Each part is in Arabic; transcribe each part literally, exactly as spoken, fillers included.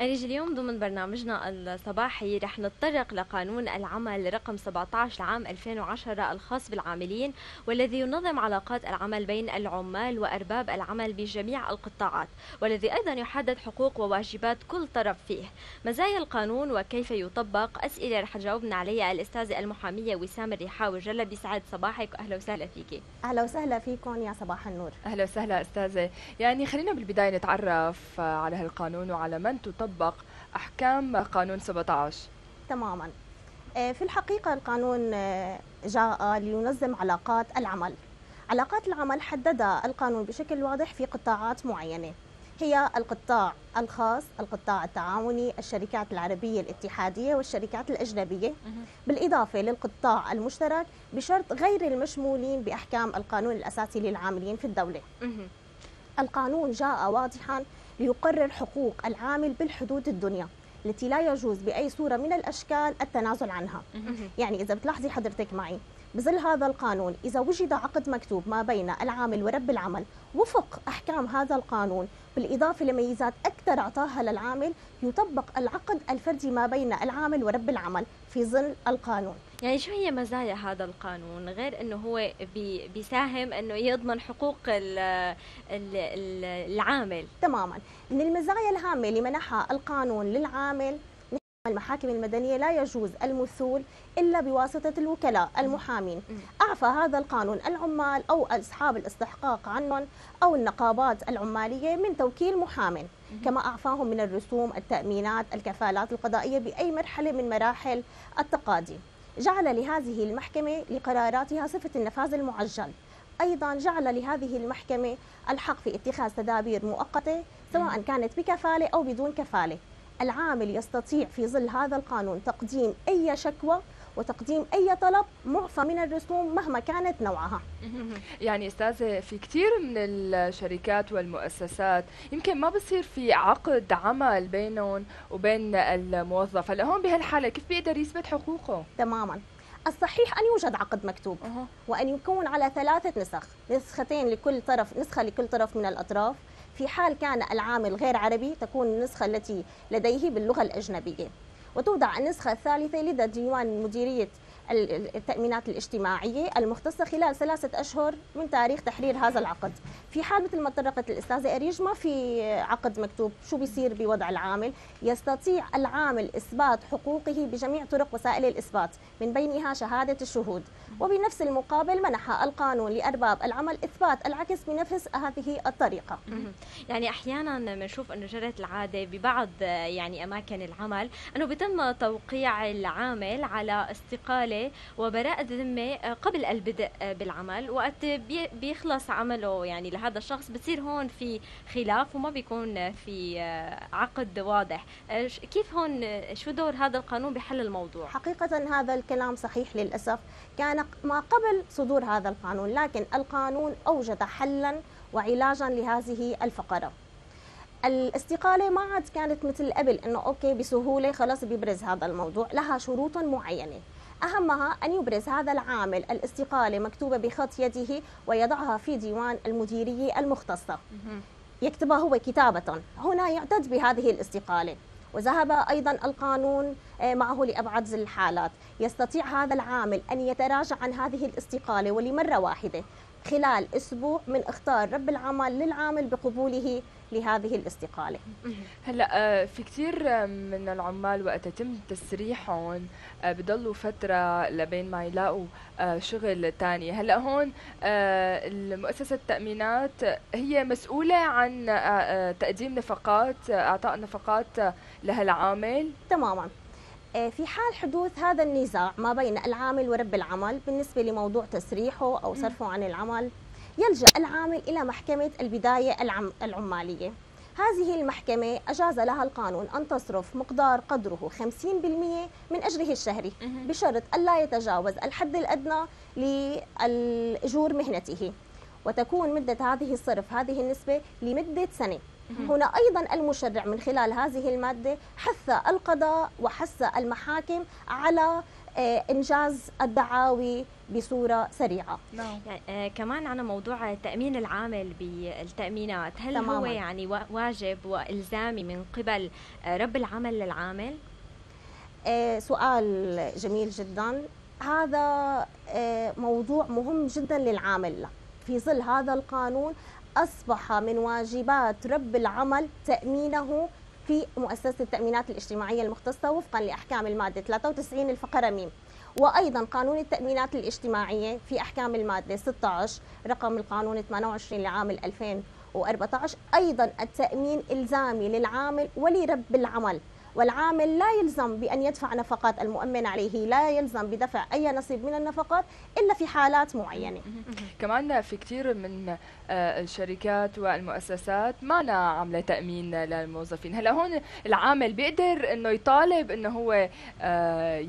أريج، اليوم ضمن برنامجنا الصباحي رح نتطرق لقانون العمل رقم سبعة عشر لعام ألفين وعشرة الخاص بالعاملين، والذي ينظم علاقات العمل بين العمال وأرباب العمل بجميع القطاعات، والذي أيضا يحدد حقوق وواجبات كل طرف فيه، مزايا القانون وكيف يطبق. أسئلة رح تجاوبنا عليها الأستاذة المحامية وسام الريحاوي. جل بيسعد صباحك، أهلا وسهلا فيكي. أهلا وسهلا فيكم يا صباح النور. أهلا وسهلا أستاذة. يعني خلينا بالبداية نتعرف على هالقانون وعلى من تطبق أحكام قانون سبعة عشر. تماما. في الحقيقة القانون جاء لينظم علاقات العمل. علاقات العمل حددها القانون بشكل واضح في قطاعات معينة، هي القطاع الخاص، القطاع التعاوني، الشركات العربية الاتحادية والشركات الأجنبية، بالإضافة للقطاع المشترك بشرط غير المشمولين بأحكام القانون الأساسي للعاملين في الدولة. القانون جاء واضحا ليقرر حقوق العامل بالحدود الدنيا التي لا يجوز بأي صورة من الأشكال التنازل عنها. يعني إذا بتلاحظي حضرتك معي بظل هذا القانون، إذا وجد عقد مكتوب ما بين العامل ورب العمل وفق أحكام هذا القانون بالإضافة لميزات أكثر أعطاها للعامل، يطبق العقد الفردي ما بين العامل ورب العمل في ظل القانون. يعني شو هي مزايا هذا القانون غير أنه هو بي بيساهم أنه يضمن حقوق ال ال ال العامل؟ تماما. من المزايا الهامة اللي منحها القانون للعامل، المحاكم المدنية لا يجوز المثول إلا بواسطة الوكلاء المحامين. أعفى هذا القانون العمال أو أصحاب الاستحقاق عنهم أو النقابات العمالية من توكيل محام، كما أعفاهم من الرسوم، التأمينات، الكفالات القضائية بأي مرحلة من مراحل التقاضي. جعل لهذه المحكمة لقراراتها صفة النفاذ المعجل. أيضا جعل لهذه المحكمة الحق في اتخاذ تدابير مؤقتة سواء كانت بكفالة أو بدون كفالة. العامل يستطيع في ظل هذا القانون تقديم أي شكوى وتقديم أي طلب معفى من الرسوم مهما كانت نوعها. يعني أستاذة، في كثير من الشركات والمؤسسات يمكن ما بصير في عقد عمل بينهم وبين الموظف، هلا هون بهالحالة كيف بيقدر يثبت حقوقه؟ تماما. الصحيح أن يوجد عقد مكتوب وأن يكون على ثلاثة نسخ، نسختين لكل طرف، نسخة لكل طرف من الأطراف. في حال كان العامل غير عربي تكون النسخة التي لديه باللغة الأجنبية، وتوضع النسخة الثالثة لدى ديوان مديرية التأمينات الاجتماعية المختصة خلال ثلاثة أشهر من تاريخ تحرير هذا العقد. في حال مثل ما تطرقت الأستاذة أريج ما في عقد مكتوب، شو بيصير بوضع العامل؟ يستطيع العامل إثبات حقوقه بجميع طرق وسائل الإثبات من بينها شهادة الشهود. وبنفس المقابل منح القانون لأرباب العمل إثبات العكس بنفس هذه الطريقة. يعني أحيانا بنشوف أنه جرت العادة ببعض يعني أماكن العمل أنه بتم توقيع العامل على استقالة وبراءة ذمة قبل البدء بالعمل، وقت بيخلص عمله يعني لهذا الشخص بتصير هون في خلاف وما بيكون في عقد واضح. كيف هون شو دور هذا القانون بحل الموضوع؟ حقيقة هذا الكلام صحيح للأسف كان ما قبل صدور هذا القانون، لكن القانون أوجد حلا وعلاجا لهذه الفقرة. الاستقالة ما عاد كانت مثل قبل أنه أوكي بسهولة خلاص بيبرز هذا الموضوع، لها شروط معينة، أهمها أن يبرز هذا العامل الاستقالة مكتوبة بخط يده ويضعها في ديوان المديرية المختصة، يكتبها هو كتابة، هنا يعتد بهذه الاستقالة. وذهب أيضا القانون معه لأبعد الحالات، يستطيع هذا العامل أن يتراجع عن هذه الاستقالة ولمرة واحدة خلال أسبوع من اختيار رب العمل للعامل بقبوله لهذه الاستقالة. هلا في كثير من العمال وقت يتم تسريحهم بضلوا فترة لبين ما يلاقوا شغل ثاني، هلا هون المؤسسة التأمينات هي مسؤولة عن تقديم نفقات، اعطاء نفقات لهالعامل؟ تماما. في حال حدوث هذا النزاع ما بين العامل ورب العمل بالنسبة لموضوع تسريحه أو صرفه عن العمل، يلجأ العامل إلى محكمة البداية العمالية. هذه المحكمة أجاز لها القانون أن تصرف مقدار قدره خمسين بالمئة من أجره الشهري بشرط ألا يتجاوز الحد الأدنى لأجور مهنته، وتكون مدة هذه الصرف هذه النسبة لمدة سنة. هنا أيضا المشرع من خلال هذه المادة حث القضاء وحث المحاكم على إنجاز الدعاوي بصورة سريعة. يعني آه كمان على موضوع تأمين العامل بالتأمينات، هل تماماً. هو يعني واجب وإلزامي من قبل آه رب العمل للعامل؟ آه سؤال جميل جدا. هذا آه موضوع مهم جدا للعامل. في ظل هذا القانون أصبح من واجبات رب العمل تأمينه في مؤسسة التأمينات الاجتماعية المختصة وفقا لأحكام المادة ثلاثة وتسعين الفقرة ميم، وأيضا قانون التأمينات الاجتماعية في أحكام المادة ستة عشر رقم القانون ثمانية وعشرين لعام ألفين وأربعة عشر. أيضا التأمين إلزامي للعامل ولرب العمل، والعامل لا يلزم بأن يدفع نفقات المؤمن عليه، لا يلزم بدفع أي نصيب من النفقات إلا في حالات معينة. كمان في كثير من الشركات والمؤسسات ما عاملة تأمين للموظفين، هلا هون العامل بيقدر إنه يطالب إنه هو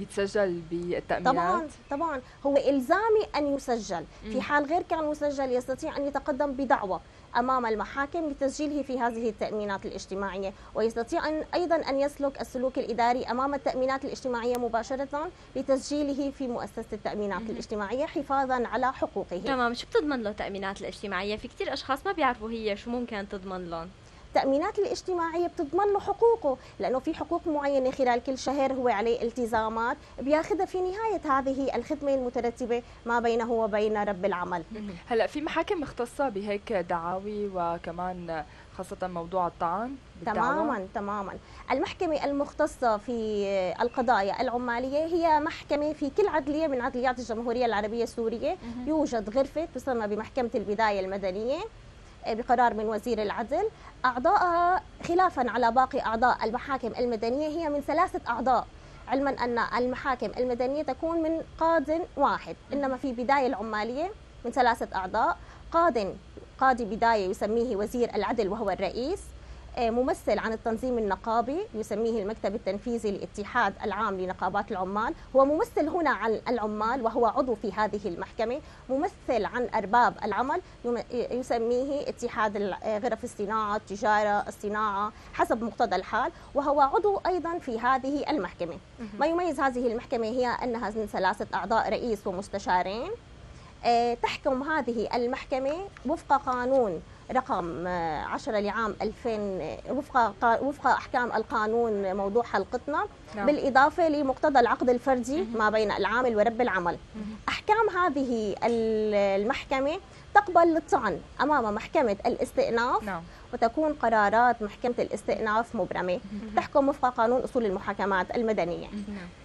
يتسجل بالتأمينات؟ طبعا طبعا هو إلزامي أن يسجل، في حال غير كان مسجل يستطيع أن يتقدم بدعوى أمام المحاكم لتسجيله في هذه التأمينات الاجتماعية، ويستطيع أن أيضا أن يسلك السلوك الإداري أمام التأمينات الاجتماعية مباشرة لتسجيله في مؤسسة التأمينات الاجتماعية حفاظا على حقوقه. تمام، شو بتضمن له التأمينات الاجتماعية؟ في كثير أشخاص ما بيعرفوا هي شو ممكن تضمن لهم. التأمينات الاجتماعية بتضمن له حقوقه، لأنه في حقوق معينة خلال كل شهر هو عليه التزامات بياخذها في نهاية هذه الخدمة المترتبة ما بينه وبين رب العمل. هلا في محاكم مختصة بهيك دعاوي وكمان خاصة موضوع الطعن؟ تماما تماما. المحكمة المختصة في القضايا العمالية هي محكمة في كل عدلية من عدليات الجمهورية العربية السورية، يوجد غرفة تسمى بمحكمة البداية المدنية بقرار من وزير العدل. أعضائها خلافا على باقي أعضاء المحاكم المدنية هي من ثلاثة أعضاء، علما أن المحاكم المدنية تكون من قاض واحد، إنما في بداية العمالية من ثلاثة أعضاء: قاض قاضي بداية يسميه وزير العدل وهو الرئيس، ممثل عن التنظيم النقابي يسميه المكتب التنفيذي للاتحاد العام لنقابات العمال، هو ممثل هنا عن العمال وهو عضو في هذه المحكمة، ممثل عن أرباب العمل يسميه اتحاد غرف الصناعة والتجارة الصناعة حسب مقتضى الحال، وهو عضو أيضا في هذه المحكمة. ما يميز هذه المحكمة هي أنها من ثلاثة أعضاء رئيس ومستشارين. تحكم هذه المحكمة وفق قانون رقم عشرة لعام ألفين، وفق وفق أحكام القانون موضوع حلقتنا، بالإضافة لمقتضى العقد الفردي ما بين العامل ورب العمل. أحكام هذه المحكمة تقبل للطعن أمام محكمة الاستئناف، وتكون قرارات محكمة الاستئناف مبرمة، تحكم وفق قانون أصول المحاكمات المدنية.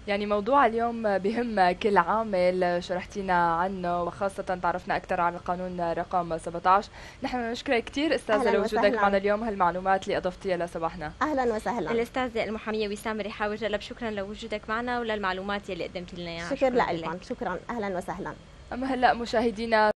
يعني موضوع اليوم بهم كل عامل، شرحتينا عنه وخاصة تعرفنا أكثر عن القانون رقم سبعة عشر. نحن نشكرك كثير أستاذة لوجودك معنا اليوم، هالمعلومات اللي أضفتيها لصباحنا. أهلا وسهلا. الأستاذة المحامية وسام الريحاوي جلب، شكرا لوجودك معنا وللمعلومات اللي قدمت لنا اياها. شكرا لكم. شكرا، أهلا وسهلا. أما هلا مشاهدينا